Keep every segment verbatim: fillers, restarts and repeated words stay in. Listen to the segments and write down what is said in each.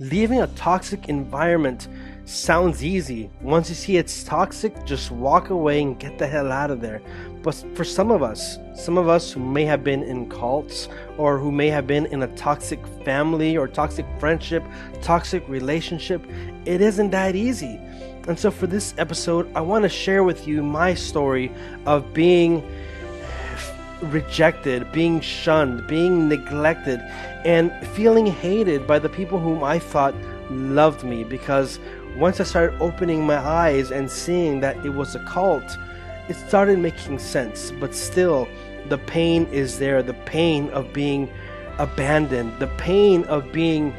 Leaving a toxic environment sounds easy. Once you see it's toxic, just walk away and get the hell out of there. But for some of us, some of us who may have been in cults or who may have been in a toxic family or toxic friendship, toxic relationship, it isn't that easy. And so for this episode, I want to share with you my story of being rejected, being shunned, being neglected, and feeling hated by the people whom I thought loved me, because once I started opening my eyes and seeing that it was a cult, it started making sense. But still, the pain is there. The pain of being abandoned, the pain of being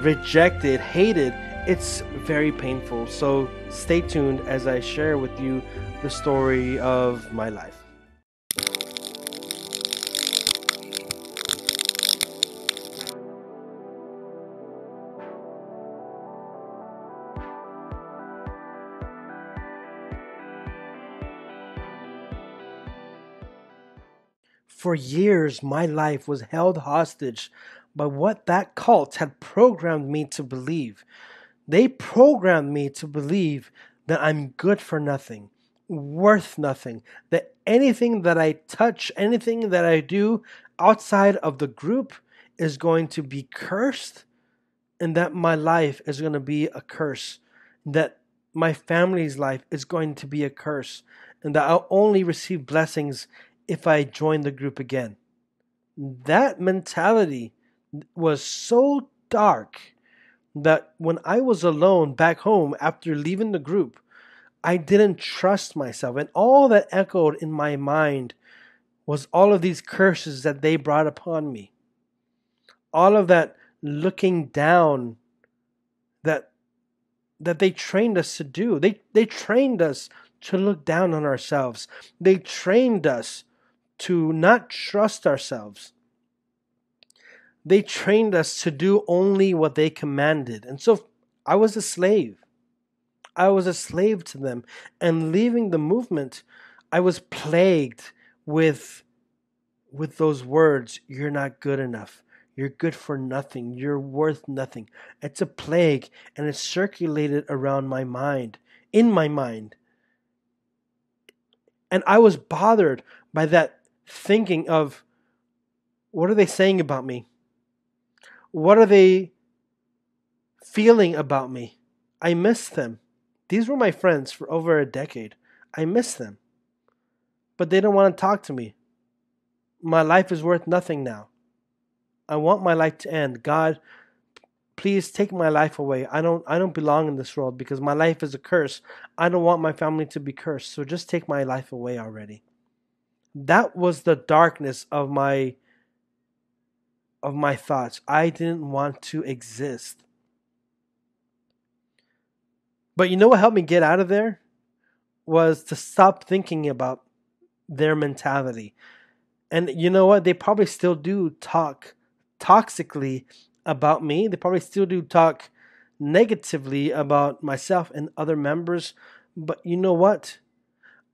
rejected, hated. It's very painful. So stay tuned as I share with you the story of my life. For years, my life was held hostage by what that cult had programmed me to believe. They programmed me to believe that I'm good for nothing, worth nothing, that anything that I touch, anything that I do outside of the group is going to be cursed, and that my life is going to be a curse, that my family's life is going to be a curse, and that I'll only receive blessings if I join the group again. That mentality was so dark that when I was alone back home after leaving the group, I didn't trust myself. And all that echoed in my mind was all of these curses that they brought upon me. All of that looking down that that they trained us to do. They, they trained us to look down on ourselves. They trained us to not trust ourselves. They trained us to do only what they commanded. And so I was a slave. I was a slave to them. And leaving the movement, I was plagued with, with those words, "You're not good enough. You're good for nothing. You're worth nothing." It's a plague, and it circulated around my mind, in my mind. And I was bothered by that thinking of, what are they saying about me? What are they feeling about me? I miss them. These were my friends for over a decade. I miss them. But they don't want to talk to me. My life is worth nothing now. I want my life to end. God, please take my life away. I don't I don't belong in this world because my life is a curse. I don't want my family to be cursed. So just take my life away already. That was the darkness of my of my thoughts. I didn't want to exist. But you know what helped me get out of there? Was to stop thinking about their mentality. And you know what? They probably still do talk toxically about me. They probably still do talk negatively about myself and other members. But you know what?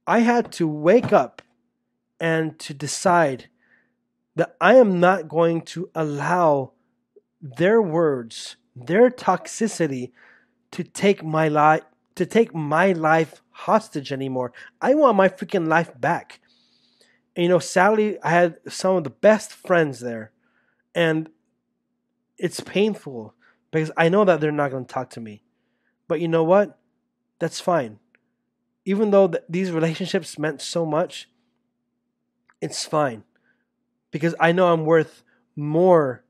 I had to wake up and to decide that I am not going to allow their words, their toxicity, to take my life to take my life hostage anymore. I want my freaking life back. And you know, sadly, I had some of the best friends there, and it's painful because I know that they're not going to talk to me. But you know what? That's fine. Even though th- these relationships meant so much, it's fine. Because I know I'm worth more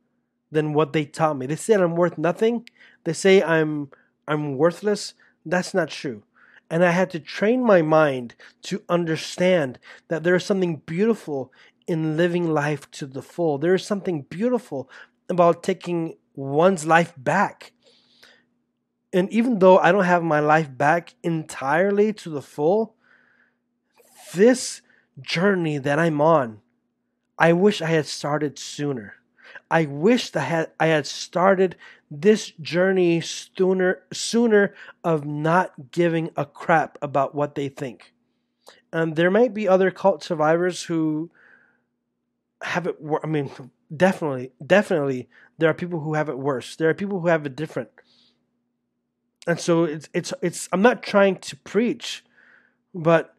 than what they taught me. They said I'm worth nothing. They say I'm I'm worthless. That's not true. And I had to train my mind to understand that there is something beautiful in living life to the full. There is something beautiful about taking one's life back. And even though I don't have my life back entirely to the full, this journey that I'm on, I wish I had started sooner. I wish that I had, I had started this journey sooner, sooner of not giving a crap about what they think. And there might be other cult survivors who have it, I mean, definitely, definitely there are people who have it worse. There are people who have it different. And so it's, it's, it's, I'm not trying to preach, but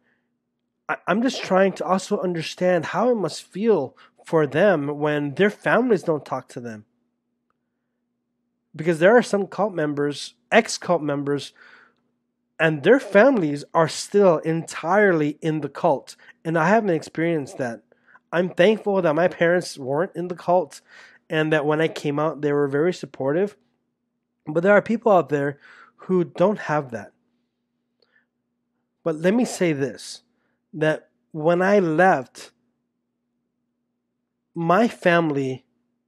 I, I'm just trying to also understand how it must feel for them when their families don't talk to them. Because there are some cult members, ex-cult members, and their families are still entirely in the cult. And I haven't experienced that. I'm thankful that my parents weren't in the cult and that when I came out, they were very supportive. But there are people out there who don't have that. But let me say this, that when I left, my family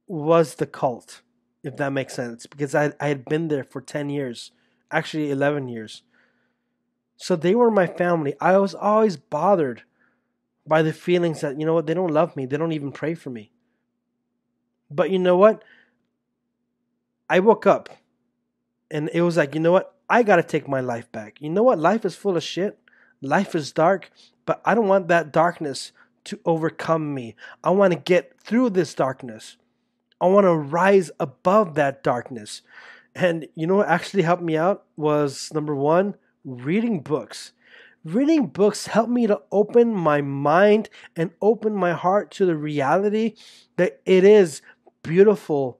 was the cult, if that makes sense, because I, I had been there for ten years, actually eleven years. So they were my family. I was always bothered by the feelings that, you know what, they don't love me. They don't even pray for me. But you know what? I woke up and it was like, you know what? I got to take my life back. You know what? Life is full of shit. Life is dark, but I don't want that darkness to overcome me. I want to get through this darkness. I want to rise above that darkness. And you know what actually helped me out was, number one, reading books. Reading books helped me to open my mind and open my heart to the reality that it is beautiful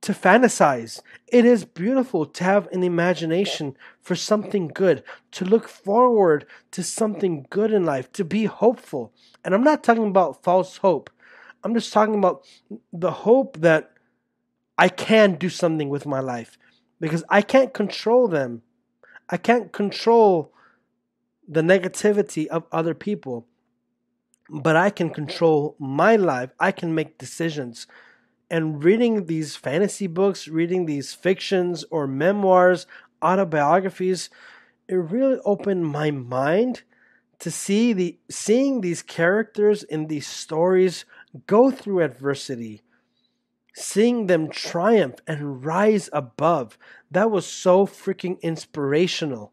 to fantasize. It is beautiful to have an imagination for something good, to look forward to something good in life, to be hopeful. And I'm not talking about false hope. I'm just talking about the hope that I can do something with my life, because I can't control them. I can't control the negativity of other people, but I can control my life. I can make decisions. And reading these fantasy books, reading these fictions or memoirs, autobiographies, it really opened my mind to see the seeing these characters in these stories go through adversity, seeing them triumph and rise above. That was so freaking inspirational.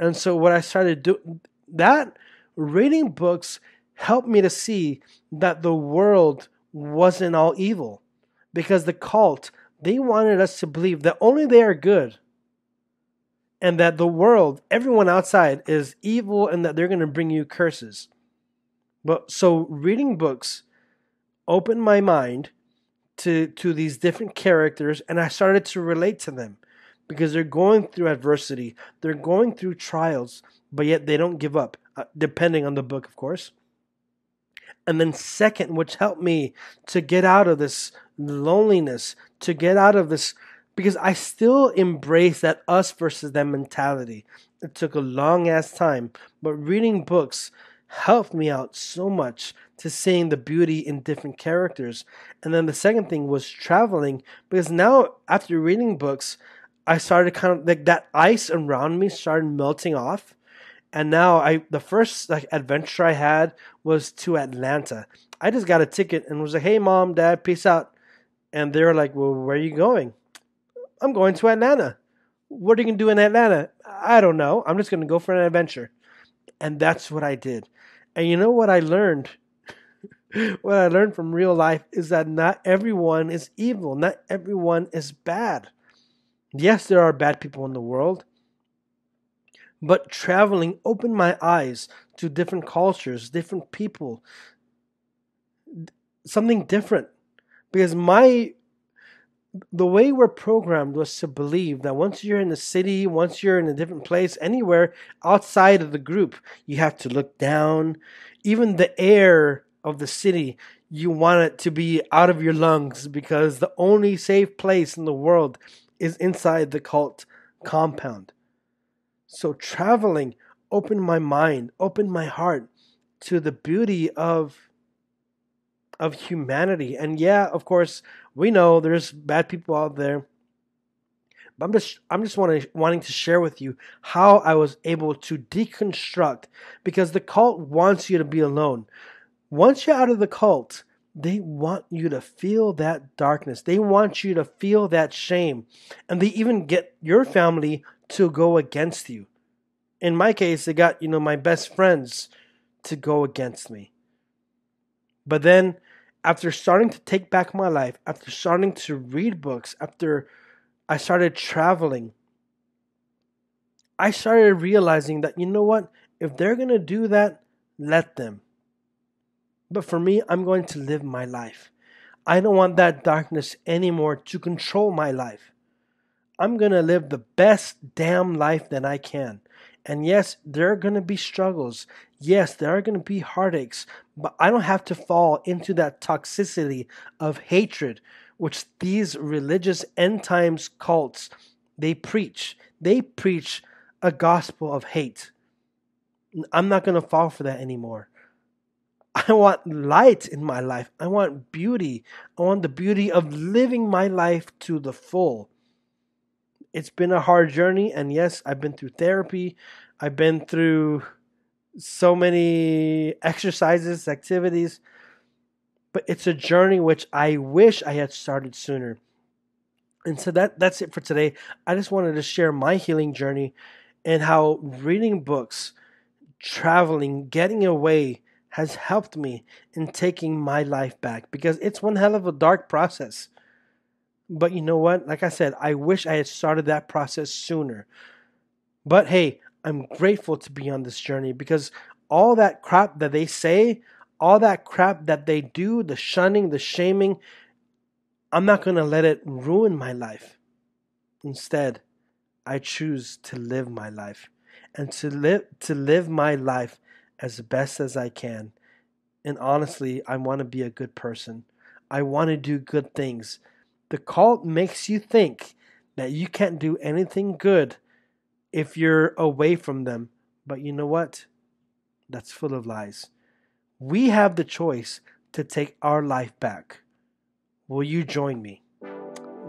And so what I started doing, that reading books helped me to see that the world wasn't all evil, because the cult, they wanted us to believe that only they are good and that the world, everyone outside is evil and that they're going to bring you curses. But so reading books opened my mind to, to these different characters, and I started to relate to them because they're going through adversity. They're going through trials, but yet they don't give up, uh, depending on the book, of course. And then second, which helped me to get out of this loneliness, to get out of this, because I still embrace that us versus them mentality. It took a long ass time, but reading books helped me out so much to seeing the beauty in different characters. And then the second thing was traveling, because now after reading books, I started kind of like that ice around me started melting off. And now I, the first like adventure I had was to Atlanta. I just got a ticket and was like, hey, mom, dad, peace out. And they were like, well, where are you going? I'm going to Atlanta. What are you going to do in Atlanta? I don't know. I'm just going to go for an adventure. And that's what I did. And you know what I learned? What I learned from real life is that not everyone is evil. Not everyone is bad. Yes, there are bad people in the world. But traveling opened my eyes to different cultures, different people, something different. Because my the way we're programmed was to believe that once you're in a city, once you're in a different place, anywhere outside of the group, you have to look down. Even the air of the city, you want it to be out of your lungs, because the only safe place in the world is inside the cult compound. So traveling opened my mind, opened my heart to the beauty of, of humanity. And yeah, of course, we know there's bad people out there. But I'm just I'm just wanting, wanting to share with you how I was able to deconstruct, because the cult wants you to be alone. Once you're out of the cult, they want you to feel that darkness. They want you to feel that shame. And they even get your family to go against you. In my case, they got, you know, my best friends to go against me. But then after starting to take back my life, after starting to read books, after I started traveling, I started realizing that, you know what, if they're going to do that, let them. But for me, I'm going to live my life. I don't want that darkness anymore to control my life. I'm going to live the best damn life that I can. And yes, there are going to be struggles. Yes, there are going to be heartaches. But I don't have to fall into that toxicity of hatred, which these religious end times cults, they preach. They preach a gospel of hate. I'm not going to fall for that anymore. I want light in my life. I want beauty. I want the beauty of living my life to the full. It's been a hard journey, and yes, I've been through therapy. I've been through so many exercises, activities, but it's a journey which I wish I had started sooner. And so that, that's it for today. I just wanted to share my healing journey and how reading books, traveling, getting away has helped me in taking my life back, because it's one hell of a dark process. But you know what? Like I said, I wish I had started that process sooner. But hey, I'm grateful to be on this journey, because all that crap that they say, all that crap that they do, the shunning, the shaming, I'm not going to let it ruin my life. Instead, I choose to live my life, and to live to live my life as best as I can. And honestly, I want to be a good person. I want to do good things. The cult makes you think that you can't do anything good if you're away from them. But you know what? That's full of lies. We have the choice to take our life back. Will you join me?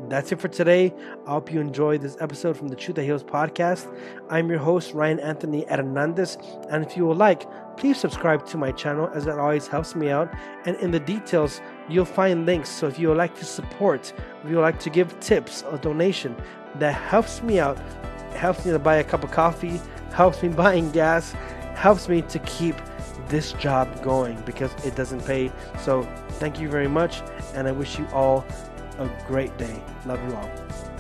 That's it for today. I hope you enjoyed this episode from the Truth That Heals podcast. I'm your host, Ryan Anthony Hernandez. And if you would like, please subscribe to my channel, as that always helps me out. And in the details, you'll find links. So if you would like to support, if you would like to give tips or donation, that helps me out. It helps me to buy a cup of coffee, helps me buying gas, helps me to keep this job going, because it doesn't pay. So thank you very much. And I wish you all a great day. Love you all.